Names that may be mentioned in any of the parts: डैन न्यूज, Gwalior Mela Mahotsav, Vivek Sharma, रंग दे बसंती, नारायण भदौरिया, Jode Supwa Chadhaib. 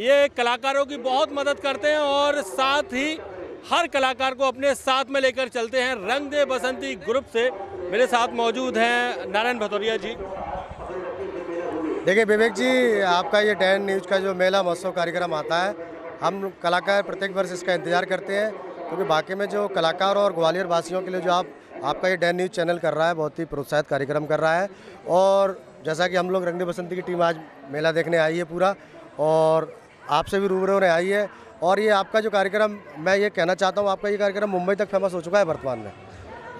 ये कलाकारों की बहुत मदद करते हैं और साथ ही हर कलाकार को अपने साथ में लेकर चलते हैं। रंग दे बसंती ग्रुप से मेरे साथ मौजूद हैं नारायण भदौरिया जी। देखिए विवेक जी, आपका ये डैन न्यूज का जो मेला महोत्सव कार्यक्रम आता है, हम कलाकार प्रत्येक वर्ष इसका इंतजार करते हैं, क्योंकि बाकी में जो कलाकार और ग्वालियर वासियों के लिए जो आपका ये डैन न्यूज चैनल कर रहा है, बहुत ही प्रोत्साहित कार्यक्रम कर रहा है। और जैसा कि हम लोग रंग दे बसंती की टीम आज मेला देखने आई है पूरा, और आपसे भी रूबरू होने आई है। और ये आपका जो कार्यक्रम, मैं ये कहना चाहता हूँ, आपका ये कार्यक्रम मुंबई तक फेमस हो चुका है वर्तमान में,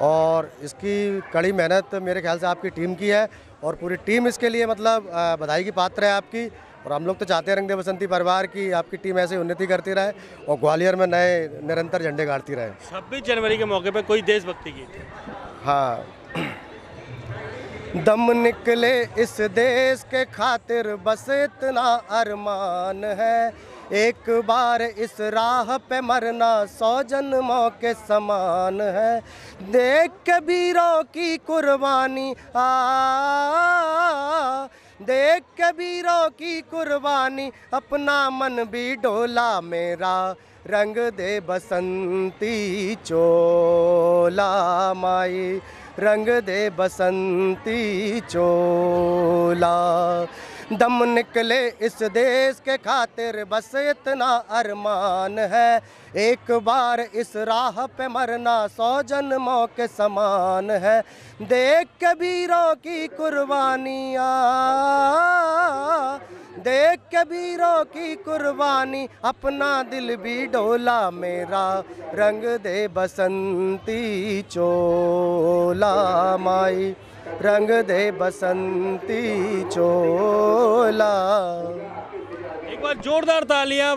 और इसकी कड़ी मेहनत मेरे ख्याल से आपकी टीम की है और पूरी टीम इसके लिए मतलब बधाई की पात्र है आपकी। और हम लोग तो चाहते हैं रंग दे बसंती परिवार की आपकी टीम ऐसे उन्नति करती रहे और ग्वालियर में नए निरंतर झंडे गाड़ती रहे। 26 जनवरी के मौके पर कोई देशभक्ति गीत? हाँ, दम निकले इस देश के खातिर बस इतना अरमान है, एक बार इस राह पे मरना 100 जन्मों के समान है, देख के वीरों की कुर्बानी, देख के वीरों की कुर्बानी, अपना मन भी डोला मेरा, रंग दे बसंती चोला माई, रंग दे बसंती चोला। दम निकले इस देश के खातिर बस इतना अरमान है, एक बार इस राह पे मरना 100 जन्मों के समान है, देख के वीरों की कुर्बानियाँ, देख के वीरों की कुर्बानी, अपना दिल भी डोला मेरा, रंग दे बसंती चोला माई, रंग दे बसंती चोला। एक बार जोरदार तालियां।